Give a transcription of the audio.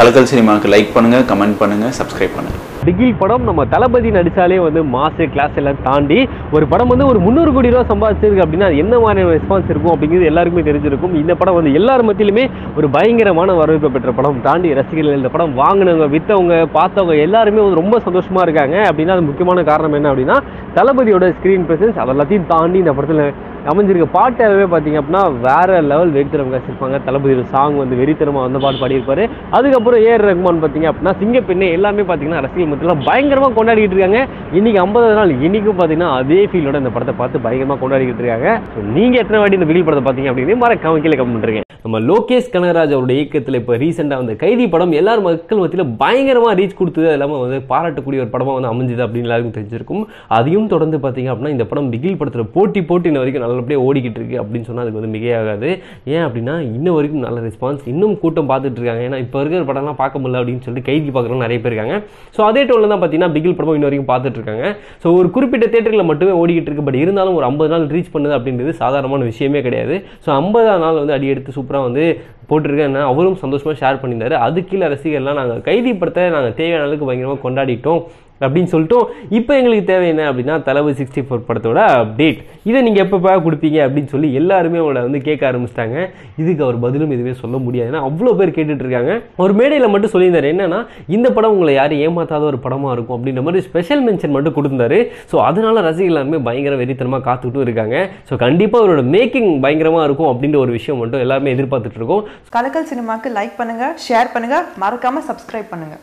கலக்கல் சினிமாக்கு லைக் பண்ணுங்க, கமெண்ட் பண்ணுங்க, சப்ஸ்கிரைப் பண்ணுங்க. பிகில் படம் நம்ம தளபதி நடிச்சாலே வந்து மாஸ் கிளாஸ் எல்லாம் தாண்டி ஒரு படம் வந்து ஒரு 300 கோடி ரூபா சம்பாதிச்சிருக்கு அப்படின்னா என்ன மாதிரியான ரெஸ்பான்ஸ் இருக்கும் அப்படிங்கிறது எல்லாருக்குமே தெரிஞ்சிருக்கும். இந்த படம் வந்து எல்லார் மத்தியிலுமே ஒரு பயங்கரமான வரவேற்பு பெற்ற படம் தாண்டி ரசிகர்கள் இந்த படம் வாங்கினவங்க, விற்றவங்க, பார்த்தவங்க எல்லாருமே வந்து ரொம்ப சந்தோஷமாக இருக்காங்க. அப்படின்னா அது முக்கியமான காரணம் என்ன அப்படின்னா தளபதியோட ஸ்க்ரீன் ப்ரெசன்ஸ் அதெல்லாத்தையும் தாண்டி இந்த படத்தில் அமைஞ்சிருக்க பாட்டாகவே பார்த்திங்க அப்படின்னா வேறு லெவல் வெறித்தனம் காசிருப்பாங்க. தளபதியோட சாங் வந்து வெறித்தனமாக வந்த பாட்டு பாடியிருப்பார். அதுக்கப்புறம் ஏஆர் ரஹ்மான் பார்த்திங்க அப்படின்னா சிங்கப்பெண்ணே எல்லாமே பார்த்திங்கன்னா ரசிகர் மத்தியெல்லாம் பயங்கரமாக கொண்டாடிக்கிட்டு இருக்காங்க. இன்றைக்கி 50வது நாள் இன்றைக்கும் பார்த்திங்கன்னா அதே ஃபீலோட இந்த படத்தை பார்த்து பயங்கரமாக கொண்டாடிக்கிட்டு இருக்காங்க. ஸோ நீங்கள் எத்தனை வாட்டி இந்த பிகில் படத்தை பார்த்திங்க அப்படின்னு மறக்காம கீழே கமெண்ட் பண்ணுறீங்க. நம்ம லோகேஷ் கனகராஜ் அவருடைய இயக்கத்தில் இப்போ ரீசெண்டாக வந்து கைதி படம் எல்லார் மக்கள் மத்தியில் பயங்கரமாக ரீச் கொடுத்தது, எல்லாமே வந்து பாராட்டக்கூடிய ஒரு படமாக வந்து அமைஞ்சுது அப்படின்னு எல்லாருக்கும் தெரிஞ்சிருக்கும். அதையும் தொடர்ந்து பார்த்திங்க அப்படின்னா இந்த படம் பிகில் படத்தில் போட்டி போட்டு இன்ன வரைக்கும் நல்லபடியே ஓடிக்கிட்டு இருக்கு அப்படின்னு சொன்னால் அதுக்கு வந்து மிகையாகாது. ஏன் அப்படின்னா இன்ன வரைக்கும் நல்ல ரெஸ்பான்ஸ், இன்னும் கூட்டம் பார்த்துட்டு இருக்காங்க. ஏன்னா இப்போ இருக்கிற படம்லாம் பார்க்க முடியல அப்படின்னு சொல்லிட்டு கைதி பார்க்குறவங்க நிறைய பேர் இருக்காங்க. ஸோ அதே டோனில் தான் பார்த்திங்கன்னா பிகில் படம் இன்ன வரைக்கும் பார்த்துட்டு இருக்காங்க. ஸோ ஒரு குறிப்பிட்ட தேட்டரில் மட்டுமே ஓடிக்கிட்டு இருக்கு. பட் இருந்தாலும் ஒரு 50 நாள் ரீச் பண்ணுது அப்படின்றது சாதாரணமான விஷயமே கிடையாது. ஸோ 50வது நாள் வந்து அடி எடுத்து சூப்பராக வந்து போட்டிருக்கேன். அவரும் சந்தோஷமாக ஷேர் பண்ணியிருந்தாரு. அது கீழே ரசிகர்லாம் நாங்கள் கைதி படத்தை நாங்கள் தேவையான அளவுக்கு பயங்கரமாக கொண்டாடிட்டோம் அப்படின்னு சொல்லிட்டோம். இப்போ எங்களுக்கு தேவை என்ன அப்படின்னா தளபதி 64 படத்தோட அப்டேட். இதை நீங்கள் எப்போ கொடுப்பீங்க அப்படின்னு சொல்லி எல்லாருமே அவங்கள வந்து கேட்க ஆரம்பிச்சிட்டாங்க. இதுக்கு அவர் பதிலும் எதுவுமே சொல்ல முடியாது. ஏன்னா அவ்வளோ பேர் கேட்டுட்ருக்காங்க. ஒரு மேடையில் மட்டும் சொல்லியிருந்தார் என்னன்னா இந்த படம் உங்களை யாரும் ஏமாத்தாத ஒரு படமாக இருக்கும் அப்படின்ற மாதிரி ஸ்பெஷல் மென்ஷன் மட்டும் கொடுத்தாரு. ஸோ அதனால ரசிகர்கள் எல்லாருமே பயங்கர வெறித்தனமாக காத்துக்கிட்டும் இருக்காங்க. ஸோ கண்டிப்பாக அவரோட மேக்கிங் பயங்கரமாக இருக்கும் அப்படின்ற ஒரு விஷயம் மட்டும் எல்லாருமே எதிர்பார்த்துட்டு இருக்கோம். கலக்கல் சினிமாவுக்கு லைக் பண்ணுங்கள், ஷேர் பண்ணுங்கள், மறக்காமல் சப்ஸ்கிரைப் பண்ணுங்கள்.